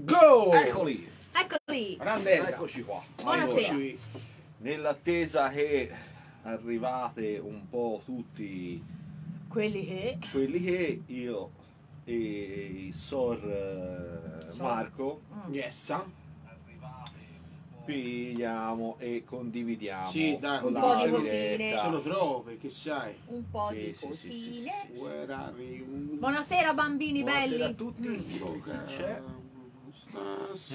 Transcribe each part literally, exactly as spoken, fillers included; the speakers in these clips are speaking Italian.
Go! Eccoli! Eccoli! Grandezza. Eccoci qua. Buonasera. Eccoci. Nell'attesa che arrivate un po' tutti quelli che quelli che io e Sor uh, Marco mm. Yessa pigliamo e condividiamo. Sì, dai, un po' di cosine. Sono troppe, che sai? Un po' sì, di sì, cosine. Sì, sì, sì, sì. Buonasera bambini. Buonasera belli. A tutti. Mm.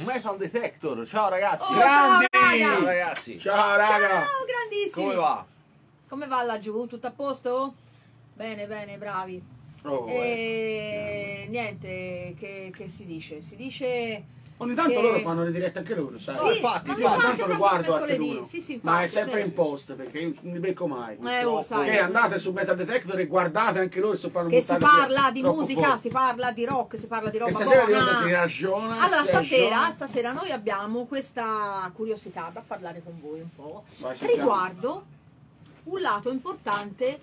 Metal detector. Ciao ragazzi. Oh, grandi. Ciao, ciao ragazzi. Ciao raga. Ciao grandissimi. Come va? Come va laggiù? Tutto a posto? Bene, bene, bravi. Oh, e eh. niente, che, che si dice? Si dice... Ogni tanto che... loro fanno le dirette anche loro, sai? Sì, infatti, infatti, infatti tanto lo guardo anche loro. Sì, sì, infatti, ma è sempre in post, perché io non mi becco mai. Eh, lo sai. Perché andate su Metal detector e guardate anche loro se fanno. Che si parla di musica, fuori. Si parla di rock, si parla di roba buona. Stasera si ragiona. Allora, stasera, stasera noi abbiamo questa curiosità da parlare con voi un po'. Vai, riguardo un lato importante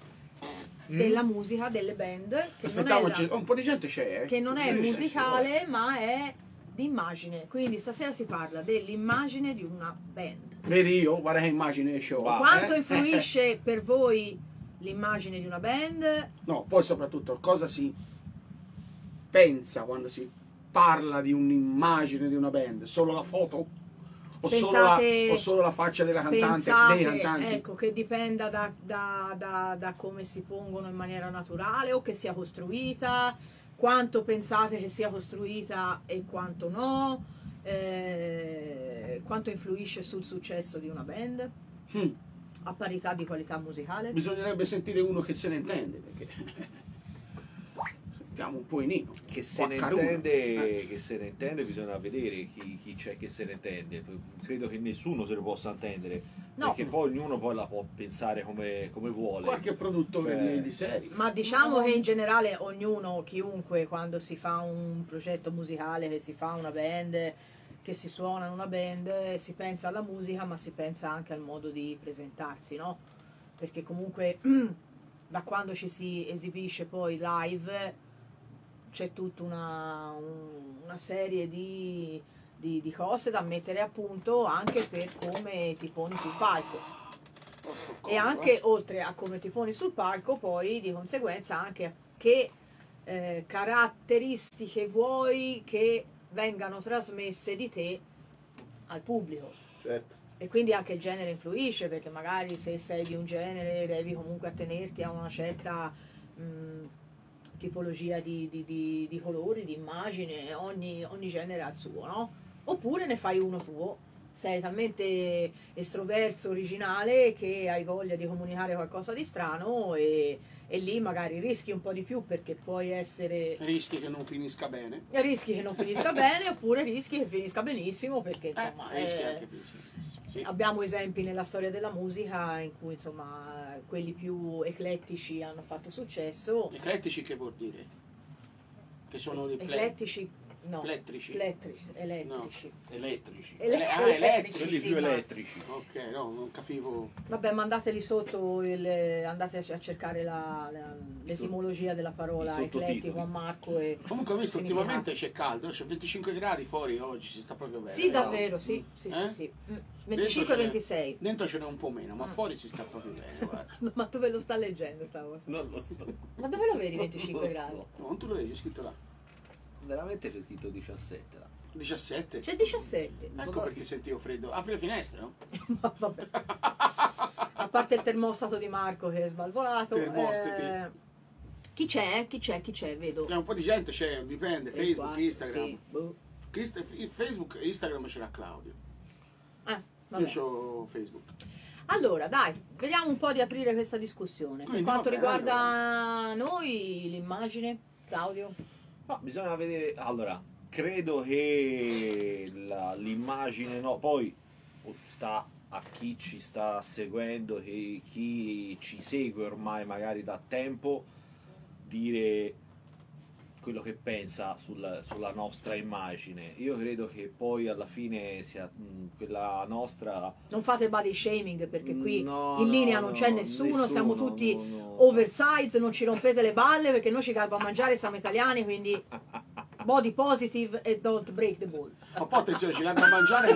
della musica, delle band. Che aspettiamoci, non è la, un po' di gente c'è. Eh, che non è musicale, ma è... immagine, quindi stasera si parla dell'immagine di una band. Vedi io, guarda che immagine show. Quanto eh? influisce per voi l'immagine di una band? No, poi soprattutto cosa si pensa quando si parla di un'immagine di una band? Solo la foto? O, pensate, solo la, o solo la faccia della cantante, pensate, dei cantanti? Ecco, che dipenda da, da, da, da come si pongono in maniera naturale o che sia costruita. Quanto pensate che sia costruita e quanto no? Eh, quanto influisce sul successo di una band? Mm. A parità di qualità musicale? Bisognerebbe sentire uno che se ne intende, perché sentiamo un po' i Nino. Che se ne intende, eh. che se ne intende, bisogna vedere chi c'è che se ne intende. Credo che nessuno se lo possa intendere, no. Perché poi ognuno poi la può pensare come, come vuole. Qualche produttore eh. di, di serie. Ma diciamo no. che in generale ognuno, chiunque, quando si fa un progetto musicale, che si fa una band, che si suona in una band, si pensa alla musica, ma si pensa anche al modo di presentarsi, no? Perché comunque da quando ci si esibisce poi live c'è tutta una, una serie di... Di, di cose da mettere a punto anche per come ti poni sul palco e anche oltre a come ti poni sul palco poi di conseguenza anche che eh, caratteristiche vuoi che vengano trasmesse di te al pubblico, certo. E quindi anche il genere influisce, perché magari se sei di un genere devi comunque attenerti a una certa mh, tipologia di, di, di, di colori, di immagine, ogni, ogni genere ha il suo, no? Oppure ne fai uno tuo, sei talmente estroverso, originale, che hai voglia di comunicare qualcosa di strano e, e lì magari rischi un po' di più, perché puoi essere... Rischi che non finisca bene. Rischi che non finisca bene, oppure rischi che finisca benissimo, perché insomma... Eh, rischi è... anche benissimo. Sì. Abbiamo esempi nella storia della musica in cui insomma quelli più eclettici hanno fatto successo. Eclettici che vuol dire? Che sono dei eclettici... No, elettrici. Elettrici. Elettrici. No. Elettrici. Ele ah, elettrici. Quelli più elettrici. Ok, no, non capivo. Vabbè, mandateli sotto, il, andate a cercare l'etimologia della parola eclettico a Marco. E comunque ho visto ultimamente c'è caldo, c'è venticinque gradi fuori oggi, si sta proprio bene. Sì, davvero, no? sì, sì, eh? sì, sì, sì. venticinque e ventisei. Dentro ce n'è un po' meno, ma ah. fuori si sta proprio bene, guarda. No, ma dove lo sta leggendo sta cosa? Non lo so. Ma dove lo vedi venticinque non gradi? So. No, non tu lo vedi, è scritto là. Veramente c'è scritto diciassette là. diciassette? C'è diciassette. Ecco no, perché sentivo freddo. Apri le finestre, no? Ma vabbè. A parte il termostato di Marco che è sbalvolato. Eh, chi c'è? Chi c'è? Chi c'è? Vedo. C'è un po' di gente, c'è, dipende. Facebook, quattro, Instagram. Sì. Boh. Facebook e Instagram ce l'ha Claudio. Eh, vabbè. Io ho Facebook. Allora, dai, vediamo un po' di aprire questa discussione. Quindi, per quanto vabbè, riguarda allora. noi, l'immagine, Claudio... No, bisogna vedere, allora, credo che l'immagine, no, poi sta a chi ci sta seguendo, che chi ci segue ormai magari da tempo, dire quello che pensa sul, sulla nostra immagine. Io credo che poi alla fine sia mh, quella nostra... Non fate body shaming, perché qui no, in linea no, non c'è no, nessuno, nessuno, siamo tutti no, no, oversize, non ci rompete le balle, perché noi ci calma a mangiare, siamo italiani, quindi Body Positive e Don't Break the Ball. Ma poi attenzione, ci l'hanno a mangiare,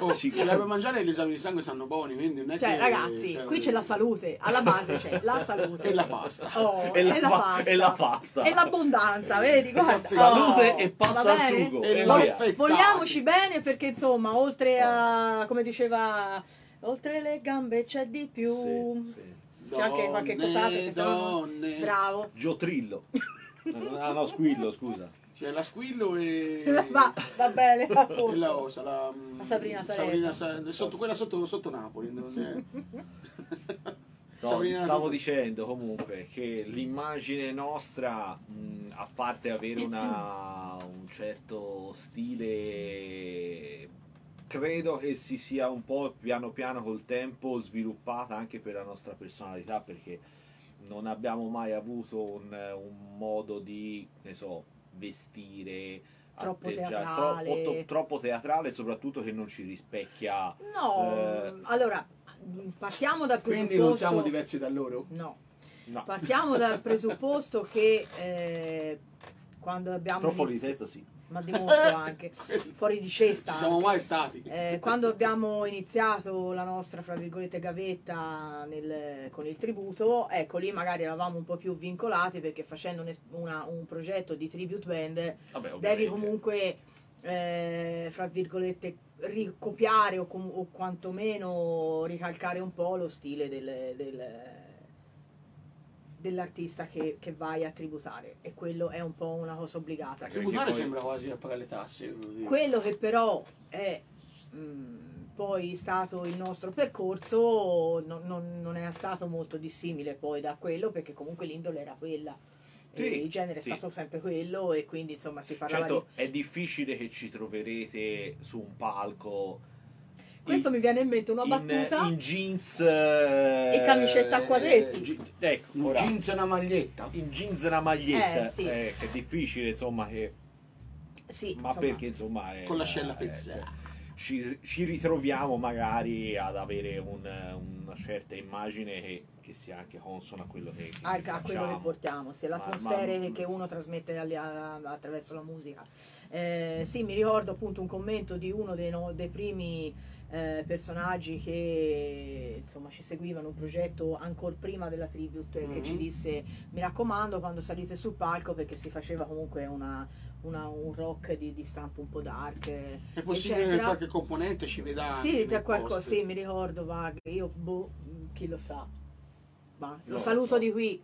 oh, ci l'hanno a mangiare e gli esami di sangue stanno buoni, quindi non è cioè, che, ragazzi, cioè, qui c'è la salute, alla base c'è la salute e la pasta. Oh, e, la e, la pasta. e la pasta e l'abbondanza, vedi, guarda. Salute oh, e pasta al sugo. E e vogliamoci bene, perché insomma, oltre a, come diceva, oltre le gambe c'è di più. Sì, sì. C'è anche qualche cos'altro che sono... Bravo. Giotrillo. Ah no, squillo, scusa. C'è la squillo e... Va, va bene, va e la osa, la... la Sabrina Salerno. Sabrina Sa... sotto, quella sotto, sotto Napoli. Non è... no, stavo dicendo comunque che l'immagine nostra, mh, a parte avere una, un certo stile... credo che si sia un po' piano piano col tempo sviluppata anche per la nostra personalità, perché non abbiamo mai avuto un, un modo di, ne so, vestire troppo teatrale. Tro, tro, troppo teatrale, soprattutto che non ci rispecchia. No, eh, allora partiamo dal presupposto. Quindi non siamo diversi da loro? No, no. Partiamo dal presupposto che eh, quando abbiamo... Però fuori di testa sì. Ma di molto anche, fuori di cesta. Non siamo mai stati. Eh, quando abbiamo iniziato la nostra, fra virgolette, gavetta nel, con il tributo, ecco, lì magari eravamo un po' più vincolati, perché facendo un, una, un progetto di tribute band, vabbè, devi comunque, eh, fra virgolette, ricopiare o, o quantomeno ricalcare un po' lo stile del... del dell'artista che, che vai a tributare, e quello è un po' una cosa obbligata. Tributare sembra quasi a pagare le tasse. Quello che però è mh, poi stato il nostro percorso no, non, non era stato molto dissimile poi da quello, perché comunque l'indole era quella. Sì, il genere sì. è stato sempre quello, e quindi insomma si parlava certo, di... è difficile che ci troverete su un palco. Questo in, mi viene in mente una battuta. In, in jeans eh, e camicetta a quadretti. Eh, ecco, in jeans e una maglietta. In jeans e una maglietta. Eh, sì. eh, è difficile, insomma, che... Sì, ma insomma, perché, insomma... È, con l'ascella pezzata. Eh, ci, ci ritroviamo magari ad avere un, una certa immagine che, che sia anche consona a quello che, che ah, facciamo. A quello che portiamo, se l'atmosfera ma... che uno trasmette attraverso la musica. Eh, sì, mi ricordo appunto un commento di uno dei, no, dei primi... Eh, personaggi che insomma ci seguivano un progetto ancora prima della tribute, mm-hmm. che ci disse: mi raccomando, quando salite sul palco, perché si faceva comunque una, una, un rock di, di stampo un po' dark, è possibile eccetera. Che qualche componente ci veda, sì, tra qualcosa, sì, mi ricordo vaga, io boh, chi lo sa, ma lo no, saluto no. di qui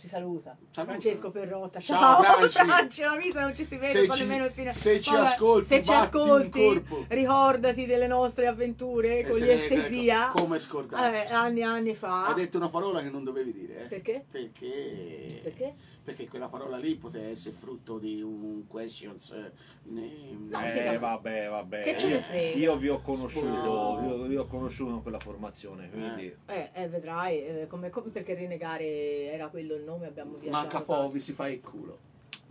Ci saluta. saluta Francesco Perrotta. Ciao, ciao Franci, la vita non ci si vede, so nemmeno il fine. Se ci Vabbè, ascolti, se ci ascolti ricordati delle nostre avventure e con gli Estesia. Come scordarsi. Eh, anni e anni fa. Hai detto una parola che non dovevi dire. Eh? Perché? Perché? Perché? Perché quella parola lì poteva essere frutto di un questions. No, eh, vabbè, vabbè. Che ce ne frega? Io vi ho conosciuto, no. vi ho conosciuto in quella formazione, quindi. Eh, eh vedrai, eh, come, come, perché rinnegare era quello il nome, abbiamo viaggiato. Ma Capovi si fa il culo.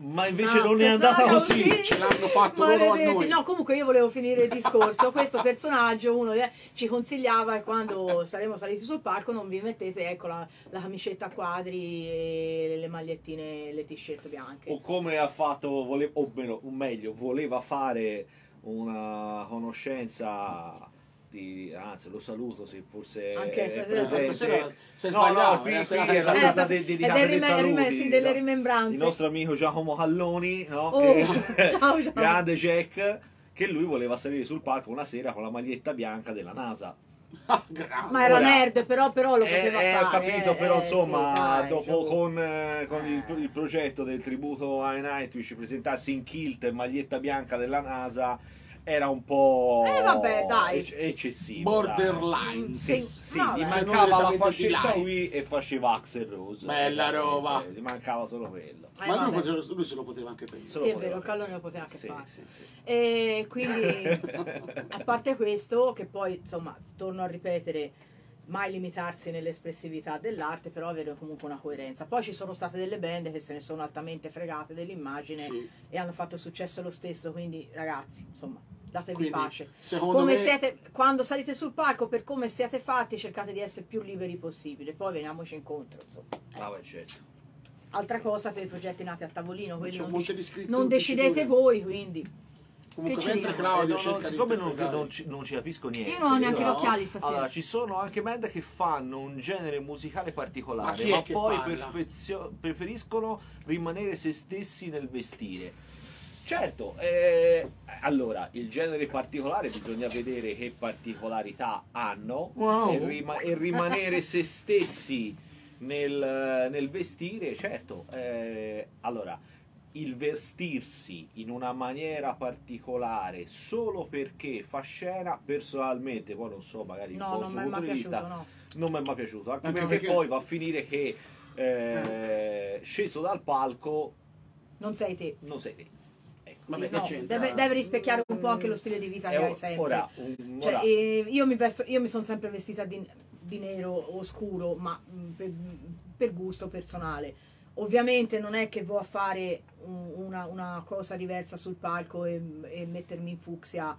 Ma invece ah, non è andata così, così. Ce l'hanno fatto ma loro a noi. No, comunque io volevo finire il discorso. Questo personaggio uno eh, ci consigliava: quando saremo saliti sul palco, non vi mettete ecco la, la camicetta a quadri e le magliettine, le t-shirt bianche. O come ha fatto, volevo, o meno, meglio, voleva fare una conoscenza. Di, anzi, lo saluto se forse anche è presente. Stasera, se no, no, qui, qui è la data dedicata ai saluti delle rimembranze. Il nostro amico Giacomo Calloni, no? oh, che, ciao, ciao. grande Jack, che lui voleva salire sul palco una sera con la maglietta bianca della NASA. Ah, ma era nerd, però, però lo poteva eh, fare. Ho capito, eh, però eh, insomma, sì, dai, dopo con, eh, con eh. il, il progetto del tributo a Nightwish, presentarsi in kilt e maglietta bianca della NASA era un po' eh, vabbè, dai. eccessivo, borderline, sì, sì, no, gli mancava la fascetta qui e faceva Axel Rose, bella roba, gli mancava solo quello, eh, ma lui, poteva, lui se lo poteva anche pensare, sì, è vero, Callone lo poteva anche sì, fare sì, sì. E quindi a parte questo, che poi insomma torno a ripetere, mai limitarsi nell'espressività dell'arte, però avere comunque una coerenza. Poi ci sono state delle band che se ne sono altamente fregate dell'immagine, sì, e hanno fatto successo lo stesso, quindi ragazzi insomma datevi quindi, pace. Come me... siete, quando salite sul palco, per come siete fatti, cercate di essere più liberi possibile, poi veniamoci incontro insomma. Ah, eh. Certo. Altra cosa per i progetti nati a tavolino, quello non, dec non decidete voi, quindi. Comunque, che mentre Claudio eh, cerca siccome di non, non, ci, non ci capisco niente, io non ho neanche no? gli occhiali stasera. Allora, ci sono anche band che fanno un genere musicale particolare, ma, ma poi preferiscono rimanere se stessi nel vestire. Certo, eh, allora, il genere particolare bisogna vedere che particolarità hanno, wow. e, rima e rimanere se stessi nel, nel vestire, certo, eh, allora, il vestirsi in una maniera particolare solo perché fa scena, personalmente, poi non so, magari no, il vostro punto di vista, no. non mi è mai piaciuto, anche perché, perché poi va a finire che eh, sceso dal palco non sei te. Non sei te. Sì, vabbè, no, deve, deve rispecchiare un po' anche lo stile di vita che hai sempre. Ora, um, cioè, eh, io mi vesto, io mi sono sempre vestita di, di nero oscuro, ma per, per gusto personale. Ovviamente non è che vado a fare una, una cosa diversa sul palco e, e mettermi in fucsia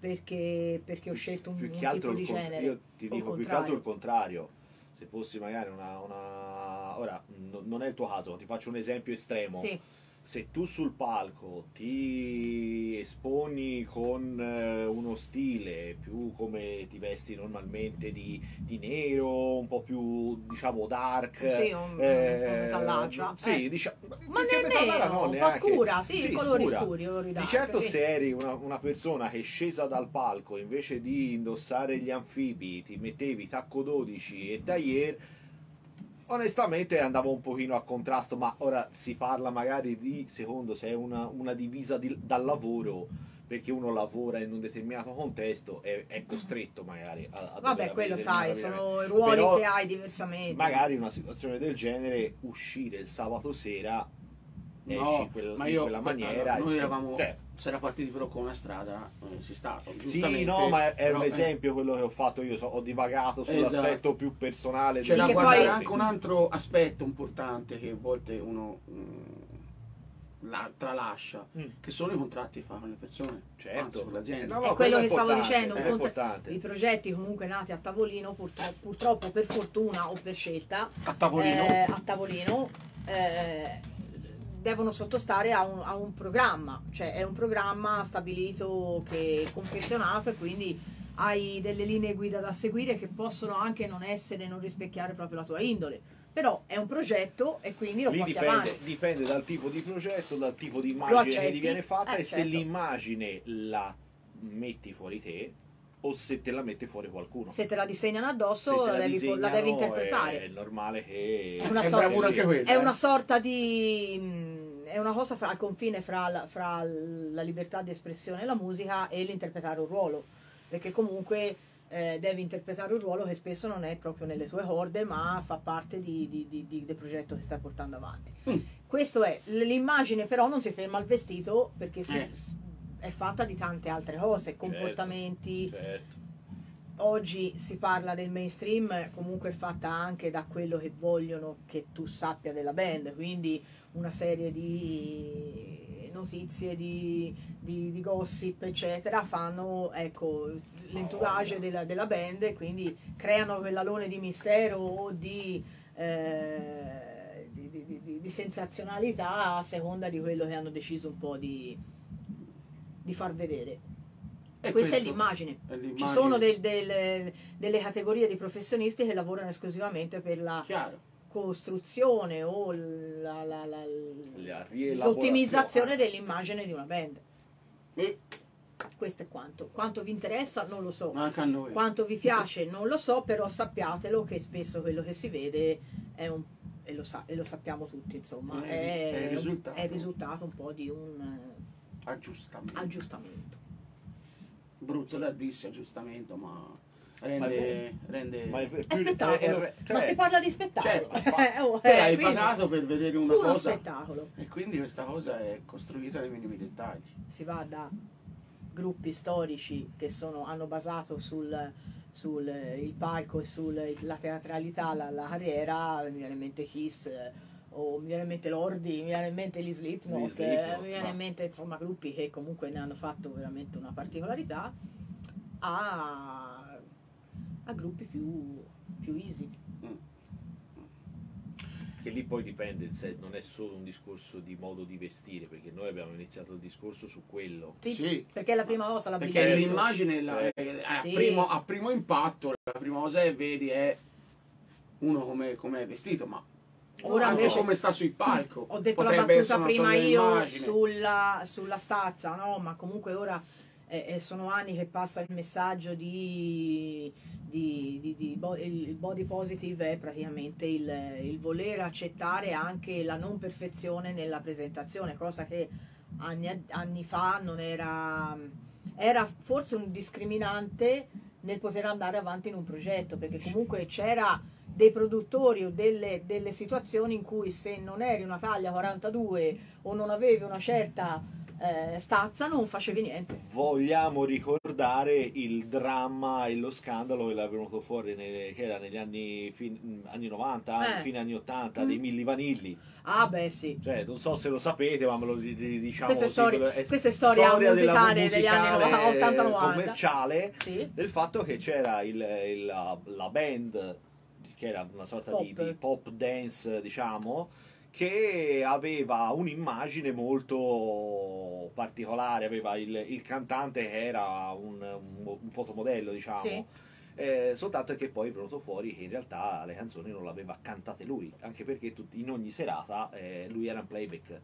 perché, perché ho scelto un, un tipo di genere. Io ti dico più che altro il contrario. Se fossi magari una... una... Ora, no, non è il tuo caso, ti faccio un esempio estremo. Sì. Se tu sul palco ti esponi con uno stile più come ti vesti normalmente di, di nero, un po' più diciamo dark, sì, un, eh, un sì, eh. diciamo, ma nel nero, no, un po' scura, sì, sì, colori scura. scuri, colori dark, di certo sì. Se eri una, una persona che è scesa dal palco invece di indossare gli anfibi ti mettevi tacco dodici e tailleur, onestamente andavo un pochino a contrasto, ma ora si parla magari di, secondo se è una, una divisa di, dal lavoro, perché uno lavora in un determinato contesto e è costretto magari a, a vabbè quello sai, sono i ruoli però, che hai diversamente. Magari in una situazione del genere uscire il sabato sera esci no, quel, ma io, in quella maniera allora, noi eravamo cioè, si era partiti però con una strada eh, si sta sì no ma è un esempio eh. quello che ho fatto io so, ho divagato sull'aspetto esatto. più personale c'è da guardare anche un altro aspetto importante che a volte uno mh, la, tralascia mm. che sono i contratti che fa con le persone certo con l'azienda no, no, è quello, quello è che stavo dicendo è importante. I progetti comunque nati a tavolino purtroppo, purtroppo per fortuna o per scelta a tavolino eh, a tavolino eh, devono sottostare a un, a un programma, cioè è un programma stabilito che è confezionato e quindi hai delle linee guida da seguire che possono anche non essere, non rispecchiare proprio la tua indole, però è un progetto e quindi lo porti avanti. Dipende dal tipo di progetto, dal tipo di immagine che ti viene fatta eh, e certo. se l'immagine la metti fuori te o se te la mette fuori qualcuno. Se te la disegnano addosso la, la, disegnano, la devi interpretare. È normale che... È una, è sorta, bravura anche quella, è eh. una sorta di... È una cosa fra, al confine fra la, fra la libertà di espressione e la musica e l'interpretare un ruolo, perché comunque eh, devi interpretare un ruolo che spesso non è proprio nelle tue corde, ma fa parte di, di, di, di, del progetto che stai portando avanti. Mm. Questo è, l'immagine però non si ferma al vestito perché si, eh. è fatta di tante altre cose, comportamenti... Certo, certo. Oggi si parla del mainstream, comunque è fatta anche da quello che vogliono che tu sappia della band, quindi una serie di notizie, di, di, di gossip, eccetera, fanno ecco, l'entourage della, della band e quindi creano quell'alone di mistero o di, eh, di, di, di, di sensazionalità a seconda di quello che hanno deciso un po' di, di far vedere. E questa è l'immagine. Ci sono del, del, delle categorie di professionisti che lavorano esclusivamente per la Chiaro. costruzione o l'ottimizzazione dell'immagine di una band. E? Questo è quanto. Quanto vi interessa non lo so. Manca a noi. Quanto vi piace non lo so, però sappiatelo che spesso quello che si vede è un, e, lo sa, e lo sappiamo tutti, insomma, è, è, il risultato. è il risultato un po' di un aggiustamento. aggiustamento. Brutto da dirsi aggiustamento, ma rende, ma, rende... ma è, è spettacolo, è, è, cioè, ma si parla di spettacolo, certo, oh, eh, hai pagato per vedere una uno cosa spettacolo. E quindi questa cosa è costruita nei minimi dettagli. Si va da gruppi storici che sono, hanno basato sul, sul il palco e sulla teatralità la, la carriera, mi viene in mente Kiss o mi viene in mente l'Ordi, mi viene in mente gli Slipknot, Slipknot mi viene ma... in mente insomma gruppi che comunque ne hanno fatto veramente una particolarità a, a gruppi più, più easy. Mm. anche lì poi dipende, se non è solo un discorso di modo di vestire, perché noi abbiamo iniziato il discorso su quello. Sì, sì. Perché è la prima cosa, la perché l'immagine la, eh, a, sì. primo, a primo impatto la prima cosa che vedi è uno come, come è vestito, ma ora anche no. come sta sul palco. Ho detto Potrebbe la battuta prima io sulla, sulla stazza, no? Ma comunque ora eh, sono anni che passa il messaggio di, di, di, di bo il body positive, è praticamente il, il voler accettare anche la non perfezione nella presentazione, cosa che anni, anni fa non era, era forse un discriminante nel poter andare avanti in un progetto, perché comunque c'era dei produttori o delle, delle situazioni in cui se non eri una taglia quarantadue o non avevi una certa eh, stazza non facevi niente. Vogliamo ricordare il dramma e lo scandalo che era venuto fuori nelle, che era negli anni, fin, anni novanta, eh. fine anni ottanta, mm. dei Milli Vanilli. Ah beh sì. Cioè, non so se lo sapete, ma me lo diciamo. Questa è storia, sì, questa è storia, storia musicale, musicale degli anni ottanta novanta. Commerciale, sì. Del fatto che c'era il, il, la, la band che era una sorta pop. Di, di pop dance, diciamo, che aveva un'immagine molto particolare, aveva il, il cantante che era un, un, un fotomodello, diciamo, sì. eh, soltanto che poi è venuto fuori che in realtà le canzoni non le aveva cantate lui, anche perché tutti, in ogni serata eh, lui era in playback.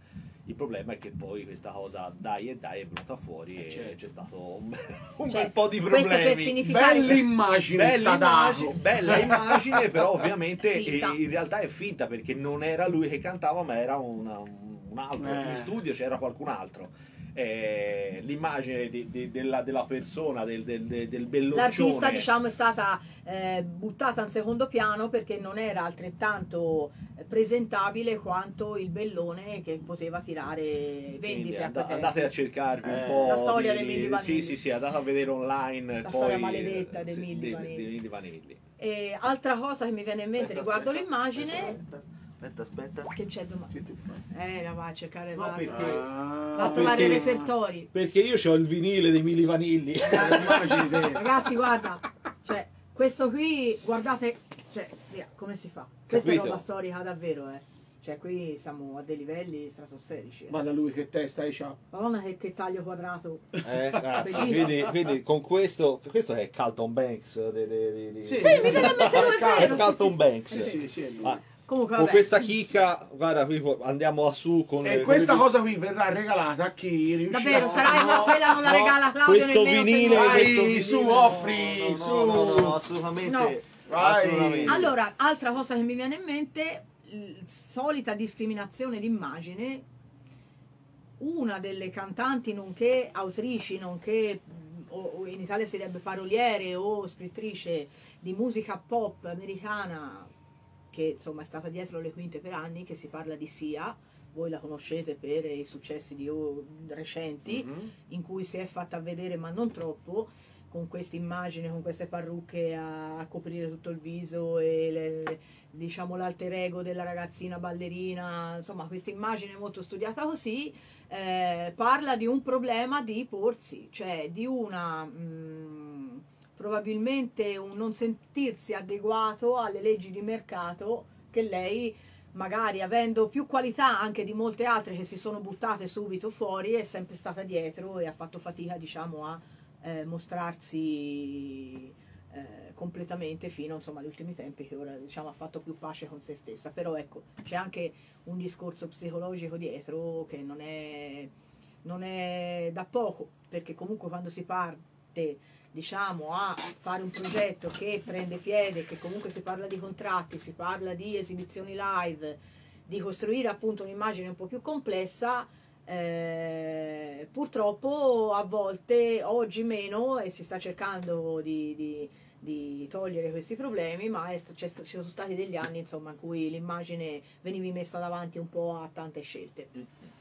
Il problema è che poi questa cosa dai e dai è venuta fuori, eh, e c'è stato un, un cioè, bel po' di problemi. Bella immagine, bella immagine, bella immagine però ovviamente in realtà è finta, perché non era lui che cantava, ma era una, un altro, eh. in studio c'era qualcun altro. Eh, l'immagine de, de, della, della persona, del, del, del belloccione, l'artista, diciamo, è stata eh, buttata in secondo piano perché non era altrettanto presentabile quanto il bellone che poteva tirare vendite. And, andate a cercarvi eh, un po' la storia dei Milli Vanilli. Sì, sì, sì, andate a vedere online la poi, storia maledetta dei Milli Vanilli. Vanilli. E altra cosa che mi viene in mente riguardo l'immagine. Aspetta, aspetta. Che c'è domani? Eh, la va a cercare, no, perché, va a trovare i repertori. Perché io c'ho il vinile dei Milli Vanilli. Ragazzi, guarda, cioè, questo qui, guardate, cioè, via, come si fa? Questa Capito? È roba storica davvero, eh. Cioè, qui siamo a dei livelli stratosferici. Eh. Ma da lui che testa hai c'ha? Madonna che, che taglio quadrato. Eh, ragazzi, quindi, quindi con questo, questo è Carlton Banks. De, de, de, de. Sì, sì, mi viene a mettere lui, è vero. È Carlton sì, Banks. Sì, sì, sì, ah. Comunque, con questa chicca, guarda, qui andiamo a su con... E questa cosa qui verrà regalata a chi riuscirà... Davvero, sarà no, quella non la regala Claudio. Questo vinile, questo vinile, su, offri, no, su... No, no, no, assolutamente, no. assolutamente. Allora, altra cosa che mi viene in mente, solita discriminazione d'immagine, una delle cantanti, nonché autrici, nonché... o in Italia si direbbe paroliere o scrittrice di musica pop americana, che insomma è stata dietro le quinte per anni, che si parla di Sia, voi la conoscete per i successi di o, recenti, mm-hmm. in cui si è fatta vedere, ma non troppo, con queste immagini, con queste parrucche a, a coprire tutto il viso e le, le, diciamo l'alter ego della ragazzina ballerina, insomma questa immagine molto studiata così, eh, parla di un problema di porsi, cioè di una... Mh, probabilmente un non sentirsi adeguato alle leggi di mercato, che lei magari avendo più qualità anche di molte altre che si sono buttate subito fuori è sempre stata dietro e ha fatto fatica, diciamo, a eh, mostrarsi eh, completamente fino, insomma, agli ultimi tempi, che ora, diciamo, ha fatto più pace con se stessa. Però ecco, c'è anche un discorso psicologico dietro che non è, non è da poco, perché comunque quando si parte, diciamo, a fare un progetto che prende piede, che comunque si parla di contratti, si parla di esibizioni live, di costruire appunto un'immagine un po' più complessa, eh, purtroppo a volte, oggi meno, e si sta cercando di, di, di togliere questi problemi, ma è, ci sono stati degli anni, insomma, in cui l'immagine veniva messa davanti un po' a tante scelte,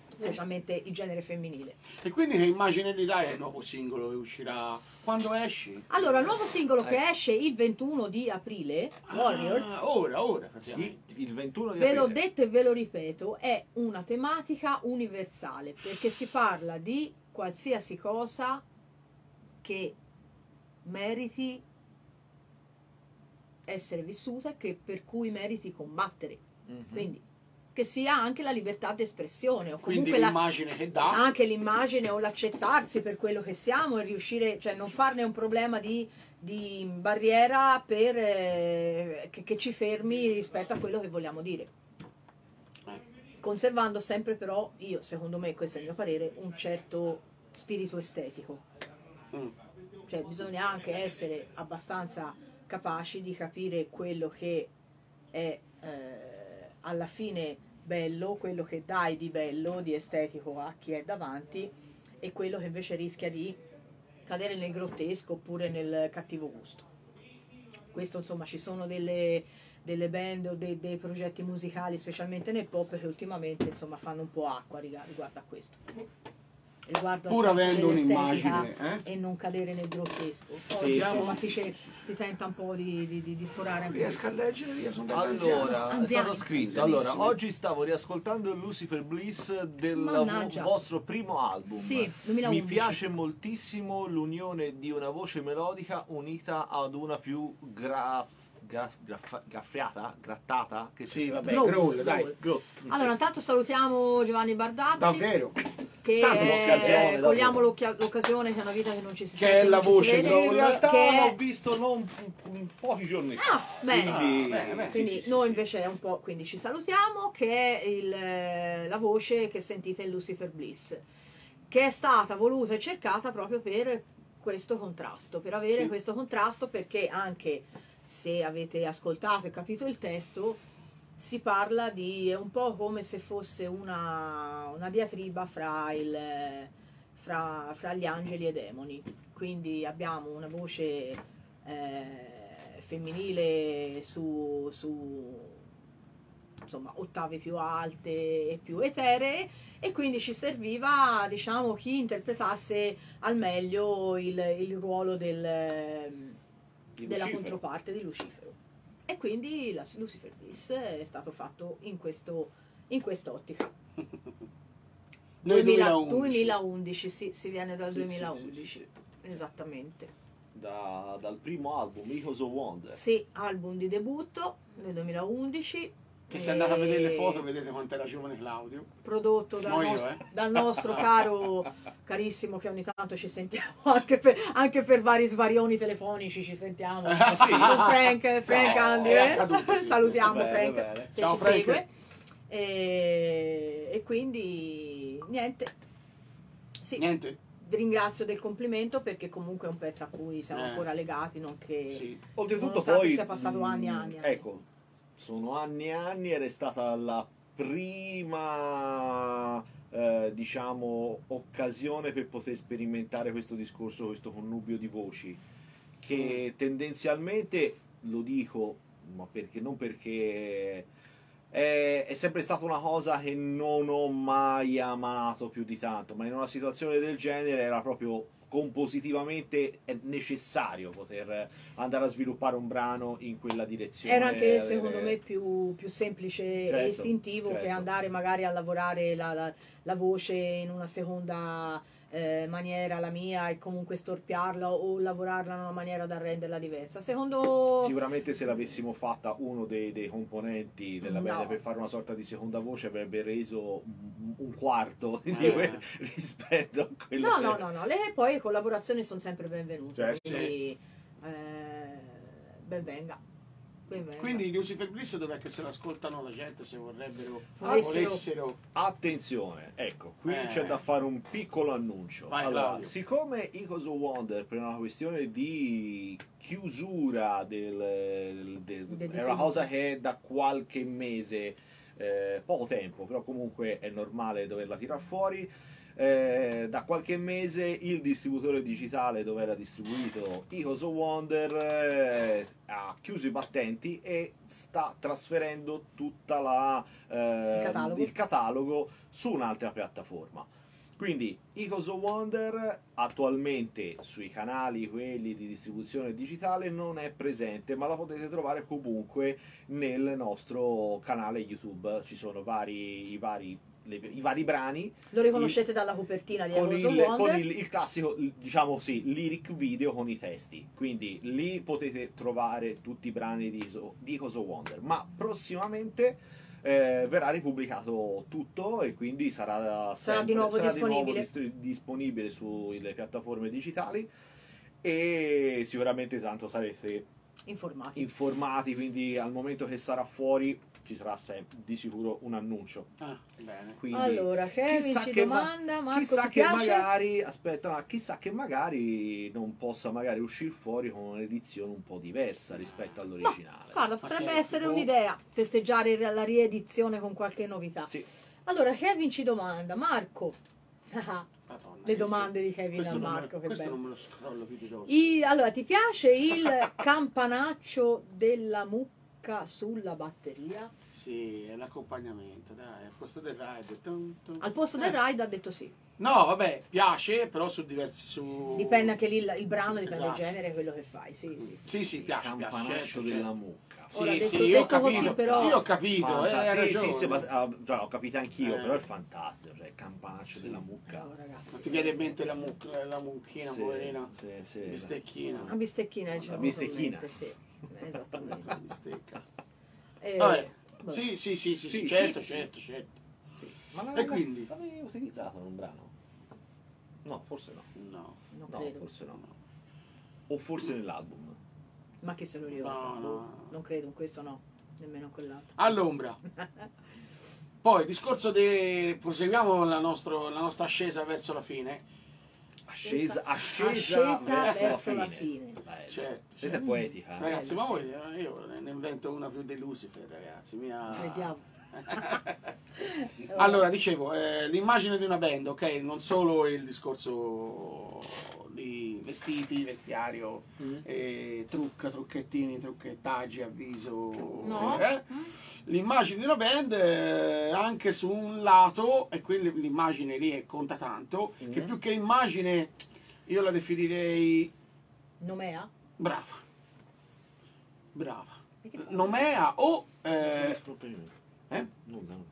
specialmente il genere femminile. E quindi che immagine di dai è il nuovo singolo che uscirà? Quando esci? Allora, il nuovo singolo eh. che esce il ventuno di aprile, ah, Warriors. Ora, ora, sì, il ventuno di aprile. Ve l'ho detto e ve lo ripeto, è una tematica universale, perché si parla di qualsiasi cosa che meriti essere vissuta, che per cui meriti combattere. Mm-hmm. Quindi che sia anche la libertà di espressione, o comunque l'immagine che dà, anche l'immagine o l'accettarsi per quello che siamo e riuscire, cioè non farne un problema di, di barriera per, eh, che, che ci fermi rispetto a quello che vogliamo dire, conservando sempre però, io secondo me, questo è il mio parere, un certo spirito estetico. Mm. Cioè bisogna anche essere abbastanza capaci di capire quello che è eh, alla fine bello, quello che dai di bello, di estetico a chi è davanti, e quello che invece rischia di cadere nel grottesco oppure nel cattivo gusto. Questo, insomma, ci sono delle, delle band o dei, dei progetti musicali, specialmente nel pop, che ultimamente, insomma, fanno un po' acqua riguardo a questo. Pur avendo un'immagine eh? e non cadere nel grottesco, poi sì, diciamo, sì, sì, si, sì, si tenta un po' di, di, di sforare. Non riesco a leggere, io sono allora anziano. È stato scritto, allora, oggi stavo riascoltando il Lucifer Bliss del vostro primo album. Sì, mi piace moltissimo l'unione di una voce melodica unita ad una più grave graffiata, grattata, che sì, vabbè, growl, growl, dai. Growl. Growl. Allora, intanto salutiamo Giovanni Bardazzi. Davvero? Che è, cogliamo l'occasione, che è una vita che non ci si che sente, è la voce growl. In realtà che... l'ho visto non pochi giorni fa. Ah, bene. Quindi, beh, beh, quindi sì, sì, noi sì, invece sì. È un po', quindi ci salutiamo, che è il, la voce che sentite in Lucifer Bliss, che è stata voluta e cercata proprio per questo contrasto, per avere sì. questo contrasto, perché anche se avete ascoltato e capito il testo, si parla di, è un po' come se fosse una, una diatriba fra, il, fra, fra gli angeli e demoni, quindi abbiamo una voce eh, femminile su, su insomma, ottave più alte e più eteree, e quindi ci serviva, diciamo, chi interpretasse al meglio il, il ruolo del... della Lucifero. Controparte di Lucifero, e quindi la Lucifer Bliss è stato fatto in questo in quest'ottica. duemilaundici, sì, si viene dal sì, duemilaundici, sì, sì, sì. Esattamente da, dal primo album Echoes of Wonder, sì, album di debutto del duemilaundici, che se andate a vedere le foto vedete quanto era giovane Claudio, prodotto dal, no, nostro, io, eh. dal nostro caro carissimo, che ogni tanto ci sentiamo anche per, anche per vari svarioni telefonici, ci sentiamo sì. Frank, Frank no, Andy, eh? caduto, sì. salutiamo bene, Frank bene. se Ciao, ci Frank. segue, e, e quindi niente, sì. niente Vi ringrazio del complimento, perché comunque è un pezzo a cui siamo eh. ancora legati, nonché sì. oltretutto poi sia passato anni e anni, anni ecco sono anni e anni, ed è stata la prima eh, diciamo occasione per poter sperimentare questo discorso, questo connubio di voci che mm. tendenzialmente, lo dico ma perché non perché è, è sempre stata una cosa che non ho mai amato più di tanto, ma in una situazione del genere era proprio compositivamente è necessario poter andare a sviluppare un brano in quella direzione. Era anche avere... secondo me più, più semplice certo, e istintivo certo. che andare magari a lavorare la, la, la voce in una seconda eh, maniera, la mia, e comunque storpiarla o lavorarla in una maniera da renderla diversa. Secondo... Sicuramente se l'avessimo fatta uno dei, dei componenti della band no. per fare una sorta di seconda voce avrebbe reso un quarto eh. di quel, rispetto a quello no, che... No, no, no, le poi collaborazioni sono sempre benvenute, certo. quindi eh, ben venga. Quindi Lucifer Bliss dov'è che se l'ascoltano la gente, se vorrebbero, volessero. volessero. Attenzione, ecco, qui eh. c'è da fare un piccolo annuncio. Vai, allora, siccome Echoes of Wonder, per una questione di chiusura, del, del, del è una cosa che è da qualche mese, eh, poco tempo, però comunque è normale doverla tirar fuori. Eh, da qualche mese il distributore digitale dove era distribuito Echoes of Wonder eh, ha chiuso i battenti e sta trasferendo tutta la, eh, il, catalogo. il catalogo su un'altra piattaforma. Quindi Echoes of Wonder attualmente sui canali quelli di distribuzione digitale non è presente, ma la potete trovare comunque nel nostro canale YouTube. Ci sono vari, i vari Le, i vari brani, lo riconoscete il, dalla copertina di Echoes of Wonder, con il, il classico, diciamo, sì, lyric video con i testi, quindi lì potete trovare tutti i brani di, di Echoes of Wonder. Ma prossimamente eh, verrà ripubblicato tutto e quindi sarà, sarà sempre, di nuovo sarà disponibile, di nuovo disponibile sulle piattaforme digitali, e sicuramente tanto sarete informati. informati quindi al momento che sarà fuori ci sarà sempre, di sicuro, un annuncio. Ah, bene. Quindi, allora, Kevin ci domanda, ma, Marco, chissà che piace? magari aspetta, ma chissà che magari non possa magari uscire fuori con un'edizione un po' diversa rispetto all'originale. No, potrebbe essere tipo... un'idea, festeggiare la riedizione con qualche novità. Sì. Allora, Kevin ci domanda, Marco. Madonna, le domande questo, di Kevin a Marco, me, che questo bello. Non me lo scrollo più di dosso. I, allora, ti piace il campanaccio della mucca sulla batteria? Sì, è l'accompagnamento, dai, al posto del ride. Tum, tum. Al posto eh. del ride ha detto sì. No, vabbè, piace, però su diversi... Su... Dipende anche lì il, il brano, dipende dal esatto. genere, quello che fai. Sì, sì, sì, sì, sì, sì piace, campanaccio piace. della mucca. Sì, Ora, sì, detto, io, detto ho così, capito, però... io ho capito, eh, sì, sì, sì, ma, uh, già, ho capito anch'io, eh. però è fantastico, cioè il campanaccio sì. della mucca. No, ragazzi, ma ti viene in mente la, mucca, la mucchina, sì, poverina, sì, sì, bistecchina. La bistecchina, diciamo, la bistecchina, sì. Esattamente. Bistecca. Eh, vabbè. Vabbè. Sì, sì, sì, sì, sì, sì, certo, sì, certo, sì. certo. Sì. Ma l'avevi, e quindi? L'avevi utilizzato in un brano? No, forse no. No, non no credo. forse no. O forse nell'album. Ma che se lo ricordo? No, no. Non credo, in questo no, nemmeno in quell'altro. All'ombra. Poi, discorso di... proseguiamo la, nostro, la nostra ascesa verso la fine. Ascesa, ascesa, ascesa verso, verso la fine, la fine. Certo, questa certo. è poetica, ragazzi. Ma voi, io ne invento una più di Lucifer, ragazzi. Mia... Vediamo. Allora, dicevo, eh, l'immagine di una band, ok? Non solo il discorso di vestiti, vestiario, mm. eh, trucca, trucchettini, trucchettaggi, avviso, no. eh? L'immagine di una band eh, anche su un lato, e quell'immagine lì è, conta tanto, mm. che più che immagine io la definirei nomea? Brava, brava, nomea o... Eh, eh? Nulla, nulla.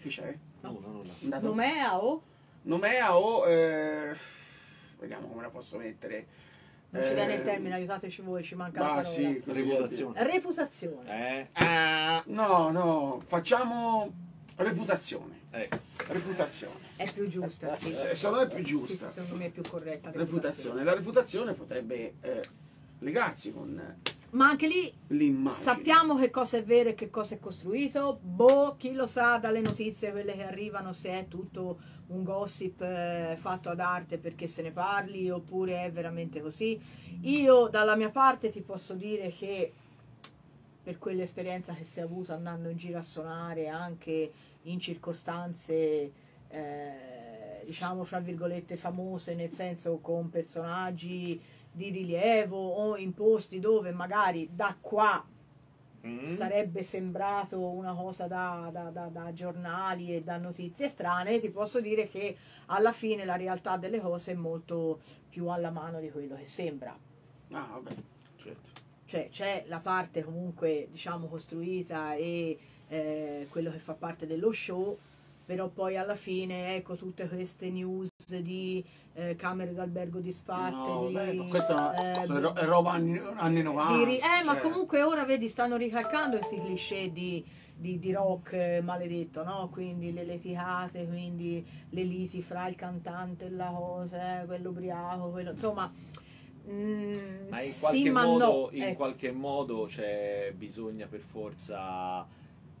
Chi c'è? Nulla, nulla. Nomea o? Nomea o... Eh, vediamo come la posso mettere. Non eh, ci viene il termine, aiutateci voi, ci manca bah, la parola. Sì, reputazione. Reputazione. Eh, eh. No, no, facciamo reputazione. Eh. Reputazione. È più giusta, sì. Se, se non è più giusta. Sì, secondo me è più corretta. Reputazione. reputazione. La reputazione potrebbe eh, legarsi con... Ma anche lì sappiamo che cosa è vero e che cosa è costruito. Boh, chi lo sa dalle notizie, quelle che arrivano, se è tutto un gossip eh, fatto ad arte perché se ne parli, oppure è veramente così. Io dalla mia parte ti posso dire che per quell'esperienza che si è avuta andando in giro a suonare anche in circostanze eh, diciamo fra virgolette famose, nel senso con personaggi di rilievo o in posti dove magari da qua mm. sarebbe sembrato una cosa da, da, da, da giornali e da notizie strane, ti posso dire che alla fine la realtà delle cose è molto più alla mano di quello che sembra. Ah, vabbè, certo. Cioè c'è la parte comunque diciamo costruita e eh, quello che fa parte dello show, però poi alla fine ecco tutte queste news di eh, camere d'albergo disfatte, no, di, beh, questa eh, sono ro roba anni, anni novanta di, eh cioè. Ma comunque ora vedi stanno ricalcando questi cliché di, di, di rock maledetto, no? Quindi le litigate, quindi le liti fra il cantante e la cosa, eh, quello ubriaco, quello insomma mm, ma in qualche sì, modo, no, in ecco. qualche modo c'è bisogna per forza.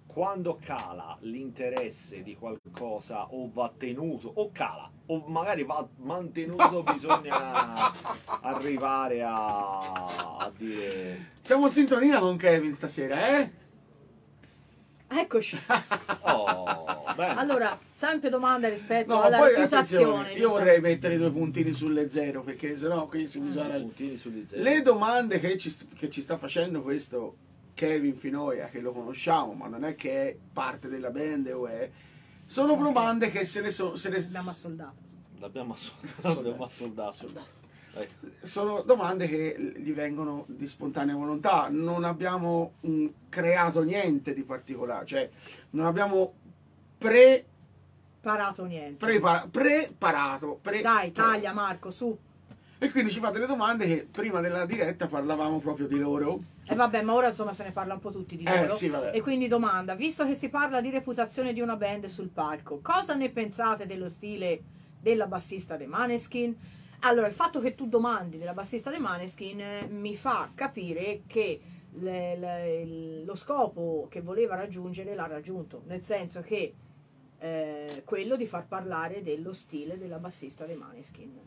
Quando cala l'interesse di qualcosa o va tenuto, o cala, o magari va mantenuto, bisogna arrivare a, a dire... Siamo in sintonia con Kevin stasera, eh? Eccoci. Oh, bene. Allora, sempre domanda rispetto no, alla poi, reputazione. Io vorrei mettere due puntini sulle zero, perché sennò qui si usano mm. puntini sulle zero. Le domande che ci, che ci sta facendo questo... Kevin Finoia, che lo conosciamo, ma non è che è parte della band o è... Sono okay. domande che se ne sono... L'abbiamo assoldato. L'abbiamo assoldato. Sono domande che gli vengono di spontanea volontà. Non abbiamo um, creato niente di particolare, cioè non abbiamo pre... Parato niente. Preparato. Pre pre Dai, taglia Marco, su. E quindi ci fate le domande che prima della diretta parlavamo proprio di loro. E eh vabbè, ma ora insomma se ne parla un po' tutti di loro. Eh, sì, e quindi domanda, visto che si parla di reputazione di una band sul palco, cosa ne pensate dello stile della bassista dei Maneskin? Allora, il fatto che tu domandi della bassista dei Maneskin eh, mi fa capire che le, le, lo scopo che voleva raggiungere l'ha raggiunto, nel senso che eh, quello di far parlare dello stile della bassista dei Maneskin.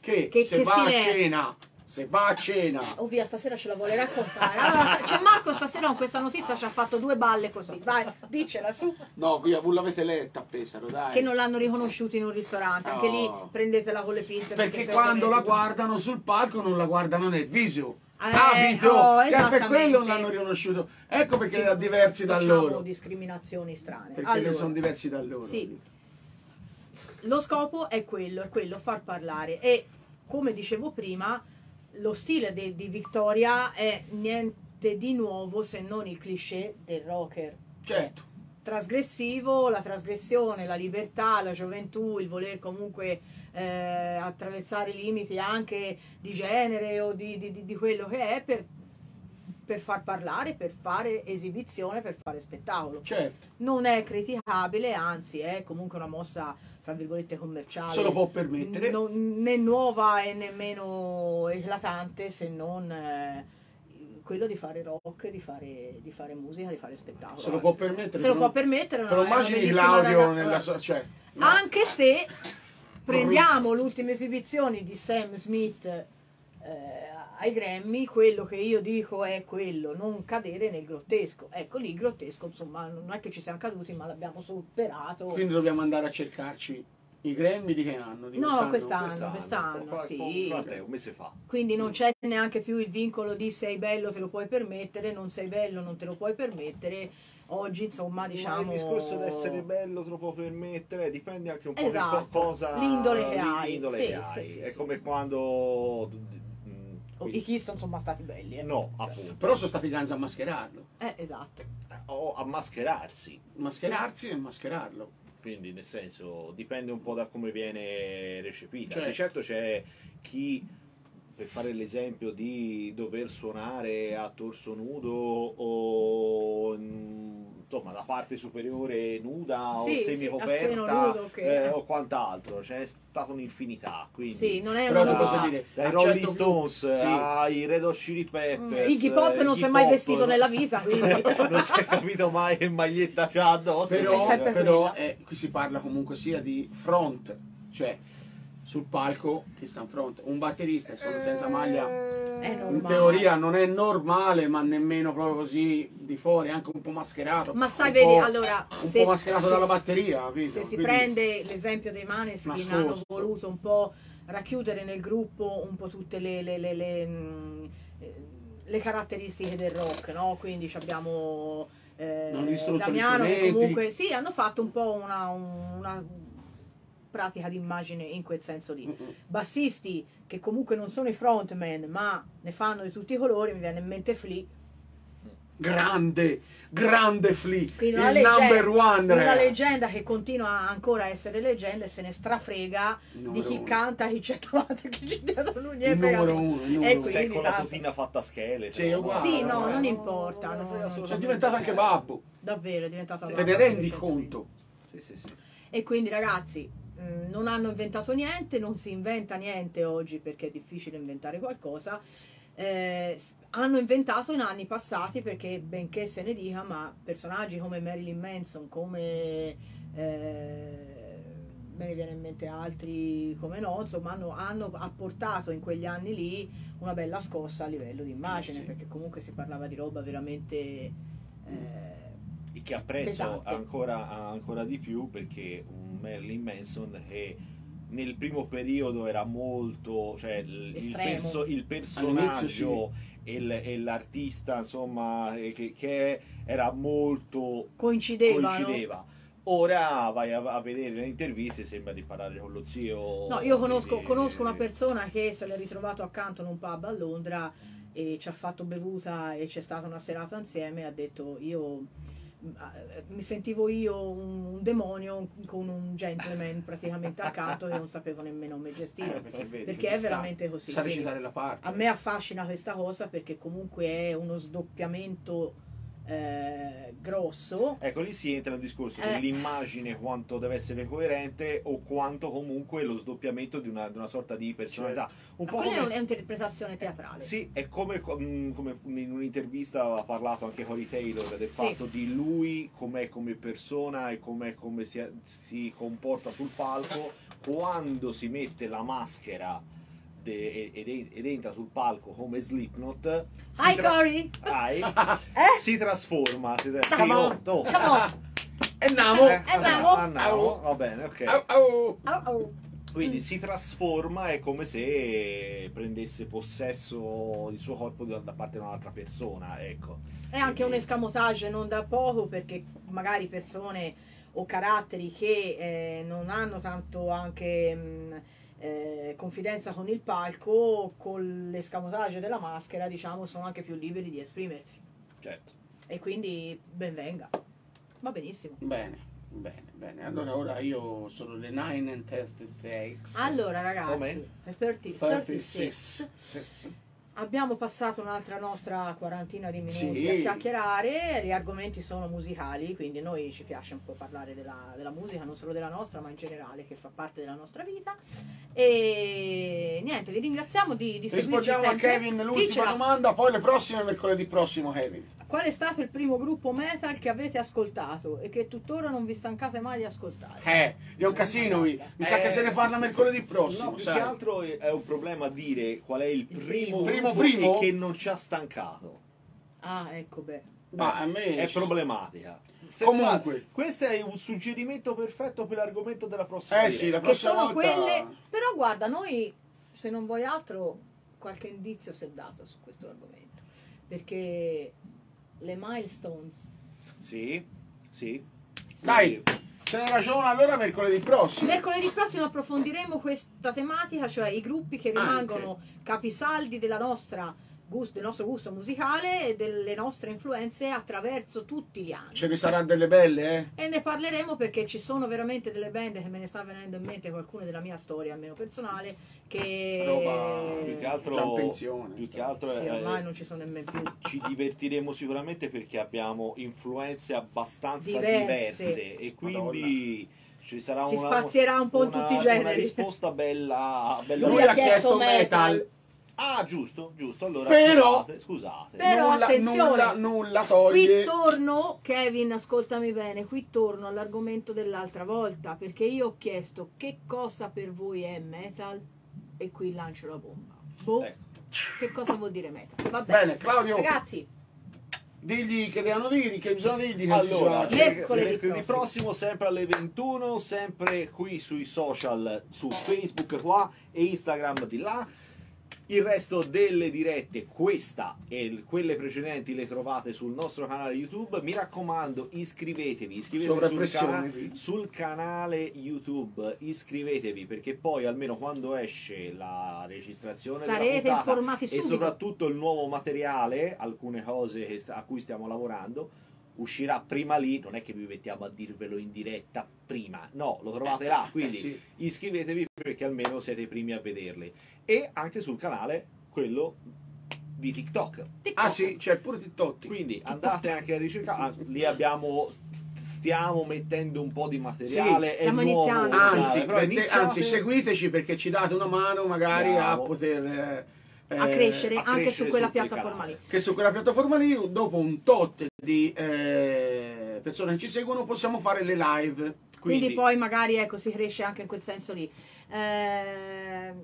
Che, che se che va a cena, se va a cena. Oh via, stasera ce la vuole raccontare. Allora, c'è Marco stasera con questa notizia, ci ha fatto due balle così. Dai, dicela su. No, via, voi l'avete letta a Pesaro, dai. Che non l'hanno riconosciuta in un ristorante, no. Anche lì prendetela con le pinze. Perché, perché quando la guardano sul palco non la guardano nel viso. Eh, Abito, oh, che per quello non l'hanno riconosciuto. Ecco perché sì, erano diversi da loro. Discriminazioni strane. Perché allora, sono diversi da loro. Sì. Lo scopo è quello, è quello, far parlare. E come dicevo prima, lo stile de, di Victoria è niente di nuovo se non il cliché del rocker. Certo. Trasgressivo, la trasgressione, la libertà, la gioventù, il voler comunque eh, attraversare i limiti anche di genere o di, di, di quello che è per, per far parlare, per fare esibizione, per fare spettacolo. Certo. Non è criticabile, anzi è comunque una mossa tra virgolette commerciale, se lo può permettere, né nuova e nemmeno eclatante, se non eh, quello di fare rock, di fare, di fare musica, di fare spettacolo. Se lo può permettere, se lo può permettere, te lo immagini Claudio nella sua, cioè, no. Anche se prendiamo l'ultima esibizione di Sam Smith eh, ai Grammy, quello che io dico è quello, non cadere nel grottesco. Ecco lì il grottesco, insomma, non è che ci siamo caduti, ma l'abbiamo superato. Quindi dobbiamo andare a cercarci i Grammy di che anno? Di no, quest'anno, quest'anno, quest sì. Vabbè, un mese fa. Quindi non c'è neanche più il vincolo di sei bello te lo puoi permettere, non sei bello non te lo puoi permettere. Oggi insomma diciamo, ma il discorso di essere bello te lo può permettere dipende anche un po' esatto. da cosa l'indole che hai, sì, che hai. Sì, sì, è sì. Come quando i Kiss non sono stati belli, eh. No, appunto. Però sono stati ganzi a mascherarlo. Eh, esatto. O a mascherarsi. Mascherarsi e mascherarlo. Quindi, nel senso, dipende un po' da come viene recepita. Cioè, di certo c'è chi, per fare l'esempio di dover suonare a torso nudo o insomma la parte superiore nuda sì, o semicoperta sì, okay. eh, o quant'altro, c'è stata un'infinità, quindi sì, non è una cosa da, dire dai Rolling Stones sì. ai Red Hot Chili Peppers, mm, Iggy Pop non si è mai vestito nella vita, quindi non si è capito mai che maglietta c'ha addosso, però, è però eh, qui si parla comunque sia di front, cioè sul palco che sta in fronte un batterista solo senza maglia in teoria non è normale, ma nemmeno proprio così di fuori, anche un po' mascherato, ma sai vedi allora un se, po' mascherato se, dalla batteria se, se si quindi, prende l'esempio dei Maneskin, hanno voluto un po' racchiudere nel gruppo un po' tutte le, le, le, le, le caratteristiche del rock, no? Quindi abbiamo eh, Damiano che comunque sì hanno fatto un po' una, una pratica d'immagine in quel senso lì. Mm-hmm. Bassisti che comunque non sono i frontman ma ne fanno di tutti i colori, mi viene in mente Flea. Grande, grande Flea, quindi il leggenda, number one. Una leggenda che continua ancora a essere leggenda e se ne strafrega di chi uno. Canta, chi c'è davanti, chi c'è dietro, lui ne frega. Numero uno, e quindi con la tutina fatta a scheletro. Cioè, sì, no, no, non importa. No, no, no, è diventato anche babbo. Davvero, è diventato babbo. Te ne rendi conto? Sì, sì, sì. E quindi ragazzi, non hanno inventato niente, non si inventa niente oggi perché è difficile inventare qualcosa, eh, hanno inventato in anni passati perché benché se ne dica, ma personaggi come Marilyn Manson, come eh, me ne viene in mente altri come no, insomma hanno, hanno apportato in quegli anni lì una bella scossa a livello di immagine, sì. Perché comunque si parlava di roba veramente eh, che apprezzo ancora, ancora di più, perché un Marilyn Manson che nel primo periodo era molto, cioè il, perso, il personaggio e l'artista insomma che, che era molto coincideva, coincideva. No? Ora vai a, a vedere le interviste, sembra di parlare con lo zio. No, io conosco, di, conosco una persona che se l'è ritrovato accanto in un pub a Londra e ci ha fatto bevuta e c'è stata una serata insieme e ha detto io mi sentivo io un demonio con un gentleman praticamente accanto e non sapevo nemmeno come gestire, perché è veramente così. Sa recitare la parte. A me affascina questa cosa perché comunque è uno sdoppiamento eh, grosso. Ecco, lì si entra nel discorso eh. dell'immagine, quanto deve essere coerente o quanto comunque lo sdoppiamento di una, di una sorta di personalità. Un po' come... è un'interpretazione teatrale. Sì, è come, come in un'intervista ha parlato anche Cory Taylor del fatto sì. di lui, com'è come persona e com'è come si, si comporta sul palco quando si mette la maschera de, ed, ed entra sul palco come Slipknot. Hi Cory! Hi! Eh? Si trasforma. Si trasforma. E andiamo! E andiamo! Va bene, ok. Oh, oh. Oh, oh. Quindi mm. si trasforma, è come se prendesse possesso del suo corpo da parte di un'altra persona, ecco. È anche un escamotage non da poco, perché magari persone o caratteri che eh, non hanno tanto anche mh, eh, confidenza con il palco, con l'escamotage della maschera, diciamo, sono anche più liberi di esprimersi. Certo. E quindi ben venga. Va benissimo. Bene. Bene, bene, allora ora io sono le nove e trentasei. Allora ragazzi, come? Le trentasei. trentasei. trentasei. Abbiamo passato un'altra nostra quarantina di minuti sì. a chiacchierare, gli argomenti sono musicali, quindi a noi ci piace un po' parlare della, della musica, non solo della nostra, ma in generale, che fa parte della nostra vita. E niente, vi ringraziamo di, di seguirci sempre. Rispondiamo a Kevin l'ultima domanda, poi le prossime mercoledì prossimo, Kevin. Qual è stato il primo gruppo metal che avete ascoltato e che tuttora non vi stancate mai di ascoltare? Eh, è un casino, mi, mi eh, sa che se ne parla mercoledì prossimo. No, più sai. che altro è un problema dire qual è il primo, il primo, primo, primo? che non ci ha stancato. Ah, ecco, beh. Ma a me è problematica. Se comunque guarda, questo è un suggerimento perfetto per l'argomento della prossima eh, sì, la prossima che sono volta... quelle. Però guarda, noi, se non vuoi altro, qualche indizio si è dato su questo argomento. Perché... le milestones. Sì, sì. Dai, se ne ragiona allora mercoledì prossimo. Mercoledì prossimo approfondiremo questa tematica, cioè i gruppi che rimangono Anche. capisaldi della nostra gusto, del nostro gusto musicale e delle nostre influenze attraverso tutti gli anni. Ce ne saranno delle belle, eh? E ne parleremo, perché ci sono veramente delle band che me ne sta venendo in mente, qualcune della mia storia almeno personale, che roba, più che altro pensione, più che altro sì, è, ormai non ci sono nemmeno più. Ci divertiremo sicuramente perché abbiamo influenze abbastanza diverse, diverse e quindi Madonna. Ci sarà si una, spazierà un po' una, in tutti i generi. Una risposta bella, bella. Lui, Lui ha chiesto metal, metal. Ah, giusto, giusto, allora però, scusate, scusate. Però nulla, attenzione, nulla, nulla toglie. Qui torno, Kevin, ascoltami bene, qui torno all'argomento dell'altra volta, perché io ho chiesto che cosa per voi è metal e qui lancio la bomba. Boh, ecco. Che cosa vuol dire metal? Va bene, bene Claudio. Ragazzi, digli che devono dire, che bisogna dirgli. Allora, mercoledì prossimo. prossimo sempre alle ventuno, sempre qui sui social, su Facebook qua e Instagram di là. Il resto delle dirette, questa e quelle precedenti, le trovate sul nostro canale YouTube. Mi raccomando, iscrivetevi, iscrivetevi sul canale, sul canale YouTube, iscrivetevi, perché poi almeno quando esce la registrazione sarete della puntata, informati subito. E soprattutto il nuovo materiale, alcune cose a cui stiamo lavorando, uscirà prima lì, non è che vi mettiamo a dirvelo in diretta prima, no, lo trovate là, quindi eh sì. iscrivetevi perché almeno siete i primi a vederli. E anche sul canale, quello di TikTok. TikTok. Ah sì, c'è pure TikTok. Quindi TikTok. andate anche a ricercare, lì abbiamo, stiamo mettendo un po' di materiale. Sì, stiamo nuovo, iniziando. Anzi, però iniziate... anzi, seguiteci perché ci date una mano magari Bravo. a poter... Eh... a crescere, a anche crescere su quella piattaforma lì, che su quella piattaforma lì dopo un tot di eh, persone che ci seguono possiamo fare le live, quindi, quindi poi magari ecco si cresce anche in quel senso lì. eh,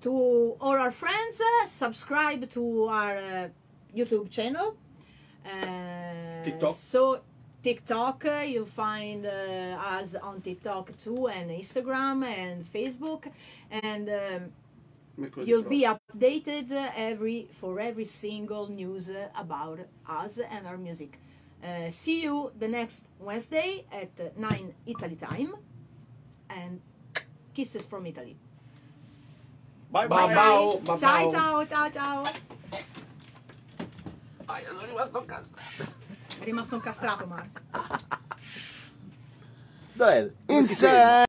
to all our friends, subscribe to our uh, YouTube channel, uh, TikTok. So TikTok, you find uh, us on TikTok too, and Instagram and Facebook, and um, you'll be updated every for every single news about us and our music. Uh, see you the next Wednesday at nine Italy time, and kisses from Italy. Bye bye. Ciao ciao ciao ciao. Ai, sono rimasto a casa. È rimasto incastrato, Mark. Dov'è? Inside!